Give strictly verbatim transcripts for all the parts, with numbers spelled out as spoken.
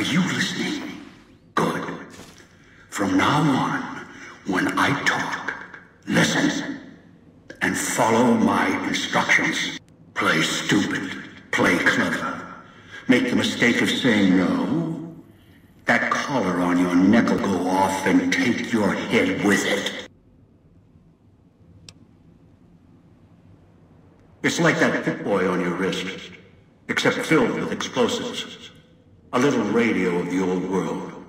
Are you listening? Good. From now on, when I talk, listen and follow my instructions. Play stupid. Play clever. Make the mistake of saying no. That collar on your neck will go off and take your head with it. It's like that Pip-Boy on your wrist, except filled with explosives. A little radio of the old world.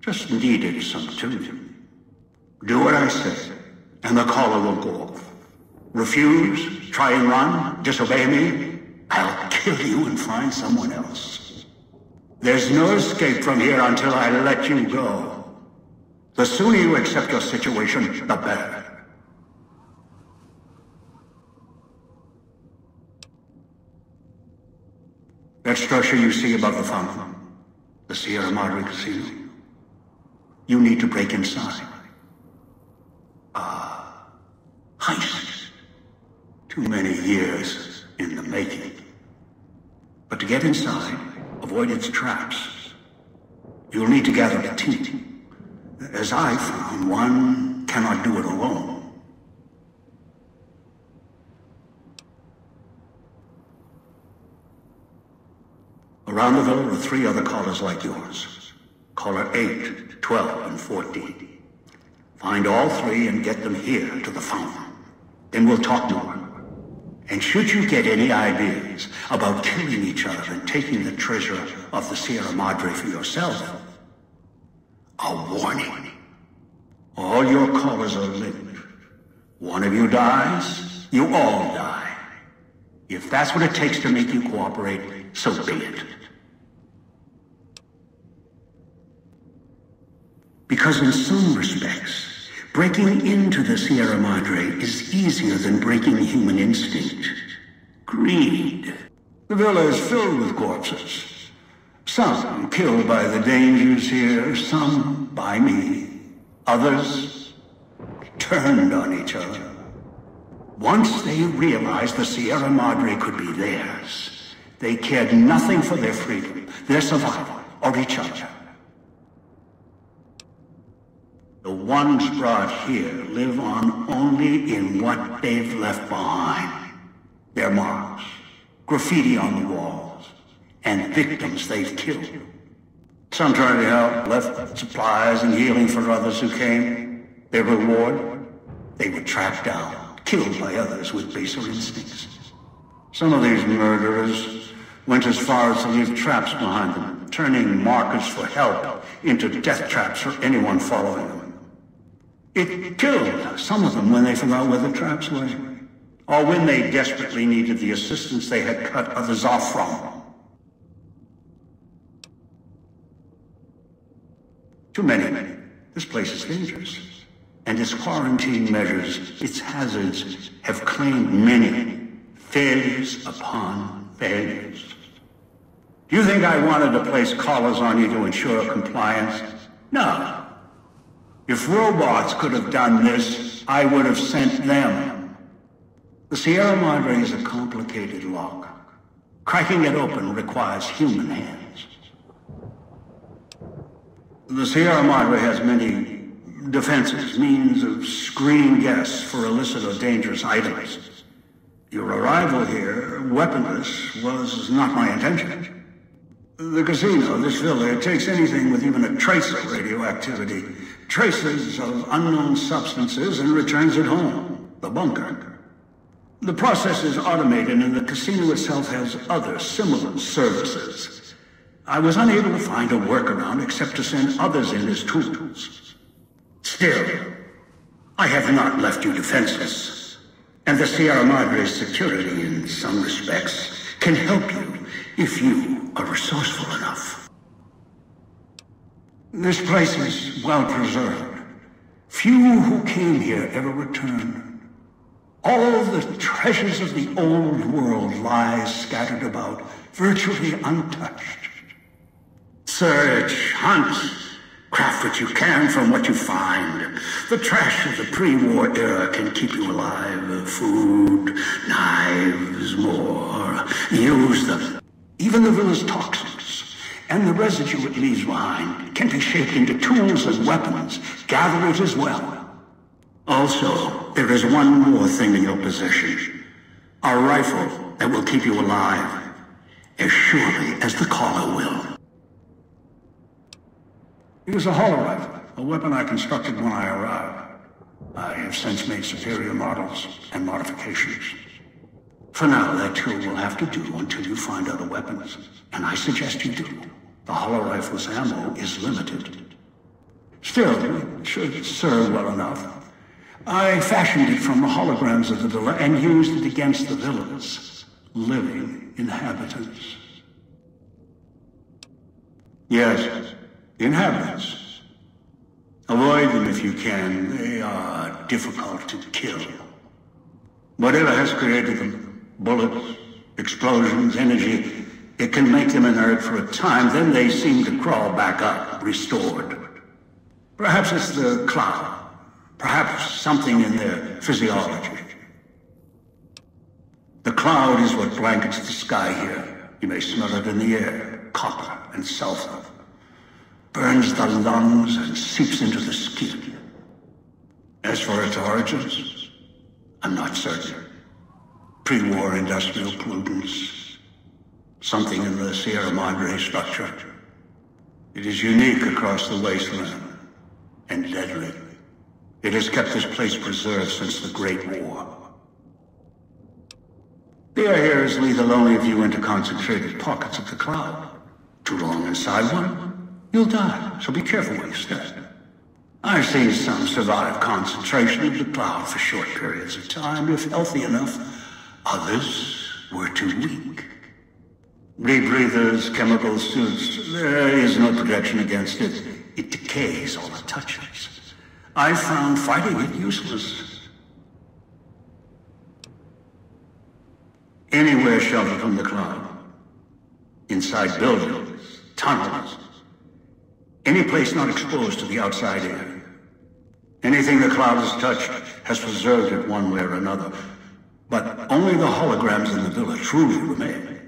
Just needed some tuning. Do what I say, and the collar won't go off. Refuse, try and run, disobey me, I'll kill you and find someone else. There's no escape from here until I let you go. The sooner you accept your situation, the better. That structure you see above the fountain, the Sierra Madre Casino. You need to break inside. Ah, uh, heist. Too many years in the making. But to get inside, avoid its traps. You'll need to gather a team. As I found, one cannot do it alone. Around the villa are three other callers like yours. Caller eight, twelve, and fourteen. Find all three and get them here to the fountain. Then we'll talk more. And should you get any ideas about killing each other and taking the treasure of the Sierra Madre for yourself, a warning. All your callers are linked. One of you dies, you all die. If that's what it takes to make you cooperate, so be it. Because in some respects, breaking into the Sierra Madre is easier than breaking human instinct. Greed. The villa is filled with corpses. Some killed by the dangers here, some by me. Others turned on each other. Once they realized the Sierra Madre could be theirs, they cared nothing for their freedom, their survival, or each other. The ones brought here live on only in what they've left behind. Their marks, graffiti on the walls, and victims they've killed. Some tried to help, left supplies and healing for others who came. Their reward? They were tracked down, killed by others with baser instincts. Some of these murderers went as far as to leave traps behind them, turning markers for help into death traps for anyone following them. It killed some of them when they forgot where the traps were, or when they desperately needed the assistance they had cut others off from. Too many, many. This place is dangerous, and its quarantine measures, its hazards, have claimed many failures upon failures. Do you think I wanted to place collars on you to ensure compliance? No. If robots could have done this, I would have sent them. The Sierra Madre is a complicated lock. Cracking it open requires human hands. The Sierra Madre has many defenses, means of screening guests for illicit or dangerous items. Your arrival here, weaponless, was not my intention. The casino, this villa, takes anything with even a trace of radioactivity. Traces of unknown substances and returns it home, the bunker. The process is automated and the casino itself has other similar services. I was unable to find a workaround except to send others in as tools. Still, I have not left you defenseless. And the Sierra Madre's security, in some respects, can help you if you are resourceful enough. This place is well preserved. Few who came here ever returned. All the treasures of the old world lie scattered about, virtually untouched. Search, hunt, craft what you can from what you find. The trash of the pre-war era can keep you alive. Food, knives, more. Use them. Even the villa's toxins. and the residue it leaves behind can be shaped into tools and weapons. Gather it as well. Also, there is one more thing in your possession. A rifle that will keep you alive, as surely as the caller will. It was a hollow rifle, a weapon I constructed when I arrived. I have since made superior models and modifications. For now, that tool will have to do until you find other weapons, and I suggest you do. The hollow rifle's ammo is limited. Still, it should serve well enough. I fashioned it from the holograms of the villa and used it against the villa's living inhabitants. Yes, inhabitants. Avoid them if you can. They are difficult to kill. Whatever has created them, bullets, explosions, energy, it can make them inert for a time, then they seem to crawl back up, restored. Perhaps it's the cloud. Perhaps something in their physiology. The cloud is what blankets the sky here. You may smell it in the air, copper and sulfur. Burns the lungs and seeps into the skin. As for its origins, I'm not certain. Pre-war industrial pollutants. Something in the Sierra Madre structure. It is unique across the wasteland, and deadly. It has kept this place preserved since the Great War. The air here is lethal only if you enter concentrated pockets of the cloud. Too long inside one, you'll die, so be careful where you step. I've seen some survive concentration of the cloud for short periods of time, if healthy enough. Others were too weak. Rebreathers, chemical suits, there is no protection against it. It decays all it touches. I found fighting it useless. Anywhere sheltered from the cloud. Inside buildings, tunnels. Any place not exposed to the outside air. Anything the cloud has touched has preserved it one way or another. But only the holograms in the villa truly remain.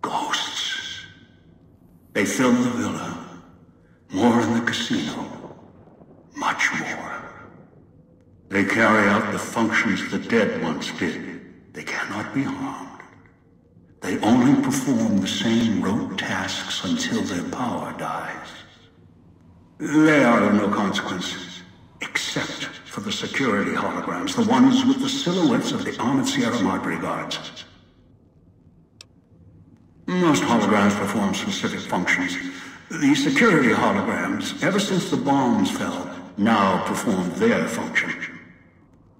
Ghosts. They fill the villa. More in the casino. Much more. They carry out the functions the dead once did. They cannot be harmed. They only perform the same rote tasks until their power dies. They are of no consequence, except for the security holograms, the ones with the silhouettes of the armored Sierra Madre guards. Most holograms perform specific functions. The security holograms, ever since the bombs fell, now perform their function.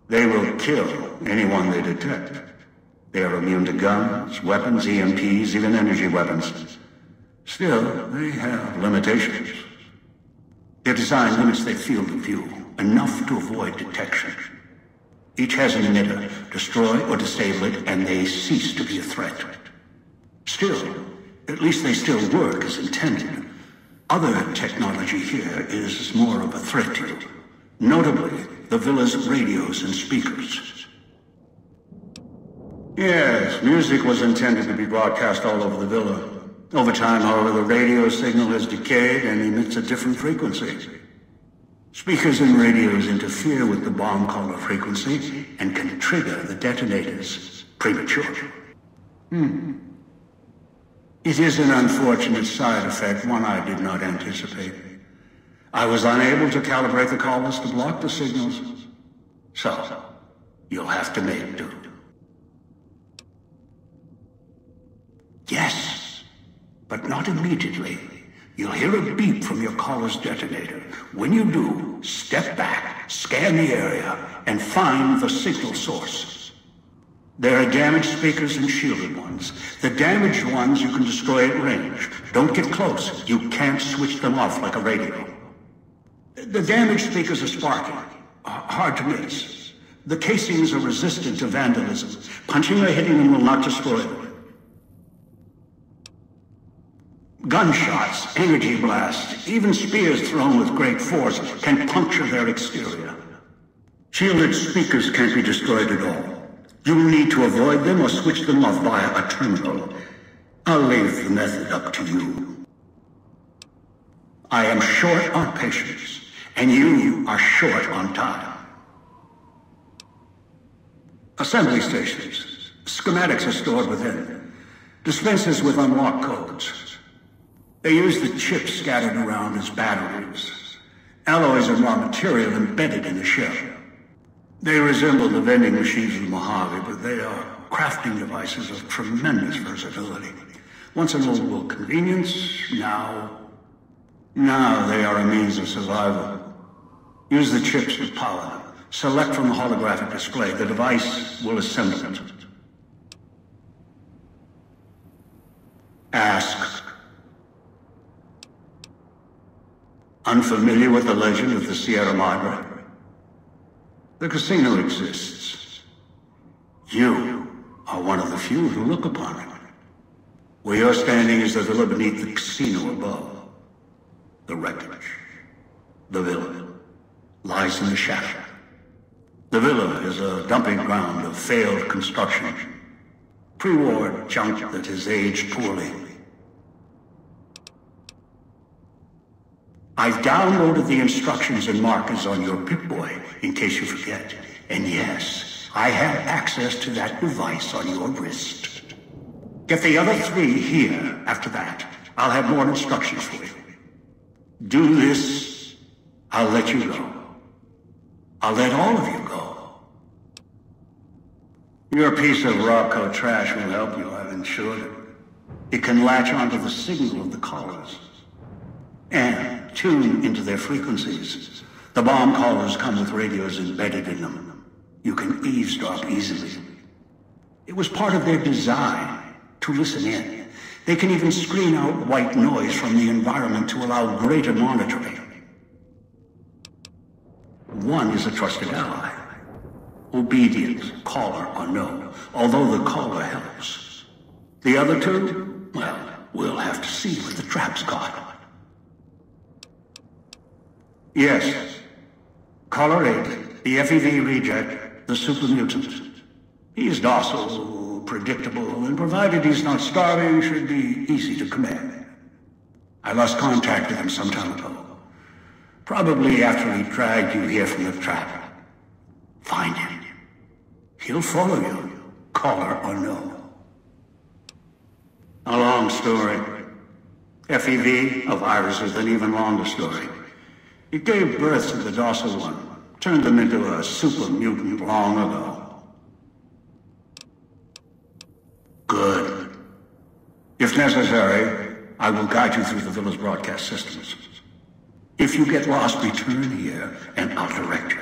They will kill anyone they detect. They are immune to guns, weapons, E M Ps, even energy weapons. Still, they have limitations. Their design limits their field of view, enough to avoid detection. Each has an emitter, destroy or disable it, and they cease to be a threat. Still, at least they still work as intended. Other technology here is more of a threat to you. Notably, the villa's radios and speakers. Yes, music was intended to be broadcast all over the villa. Over time, however, the radio signal has decayed and emits a different frequency. Speakers and radios interfere with the bomb caller frequency and can trigger the detonators prematurely. Hmm. It is an unfortunate side effect, one I did not anticipate. I was unable to calibrate the callers to block the signals. So, you'll have to make do. Yes, but not immediately. You'll hear a beep from your caller's detonator. When you do, step back, scan the area, and find the signal source. There are damaged speakers and shielded ones. The damaged ones you can destroy at range. Don't get close. You can't switch them off like a radio. The damaged speakers are sparking, are hard to miss. The casings are resistant to vandalism. Punching or hitting them will not destroy them. Gunshots, energy blasts, even spears thrown with great force can puncture their exterior. Shielded speakers can't be destroyed at all. You'll need to avoid them or switch them off via a terminal. I'll leave the method up to you. I am short on patience, and you are short on time. Assembly stations. Schematics are stored within. Dispensers with unlock codes. They use the chips scattered around as batteries. Alloys are raw material embedded in the shell. They resemble the vending machines of Mojave, but they are crafting devices of tremendous versatility. Once an old world convenience, now... Now they are a means of survival. Use the chips to power them. Select from the holographic display. The device will assemble it. Ask. Unfamiliar with the legend of the Sierra Madre? The casino exists. You are one of the few who look upon it. Where you're standing is the villa beneath the casino above. The wreckage. The villa lies in the shadow. The villa is a dumping ground of failed construction. Pre-war junk that has aged poorly. I've downloaded the instructions and markers on your Pip-Boy, in case you forget. And yes, I have access to that device on your wrist. Get the other three here after that. I'll have more instructions for you. Do this, I'll let you go. I'll let all of you go. Your piece of Robco trash will help you, I've insured it. It can latch onto the signal of the callers and tune into their frequencies. The bomb callers come with radios embedded in them. You can eavesdrop easily. It was part of their design to listen in. They can even screen out white noise from the environment to allow greater monitoring. One is a trusted ally, obedient, caller or no, although the caller helps. The other two, well, we'll have to see what the trap's got. Yes, caller eight, the F E V reject, the Super Mutant. He's docile, predictable, and provided he's not starving, should be easy to command. I lost contact with him some time ago. Probably after he dragged you here from the trap. Find him. He'll follow you, caller or no. A long story. F E V of Iris is an even longer story. It gave birth to the docile one, turned them into a super mutant long ago. Good. If necessary, I will guide you through the villa's broadcast systems. If you get lost, return here, and I'll direct you.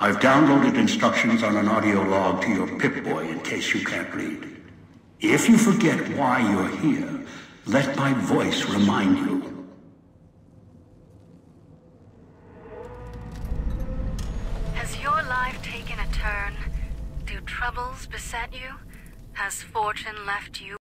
I've downloaded instructions on an audio log to your Pip-Boy in case you can't read. If you forget why you're here, let my voice remind you. Has your life taken a turn? Do troubles beset you? Has fortune left you?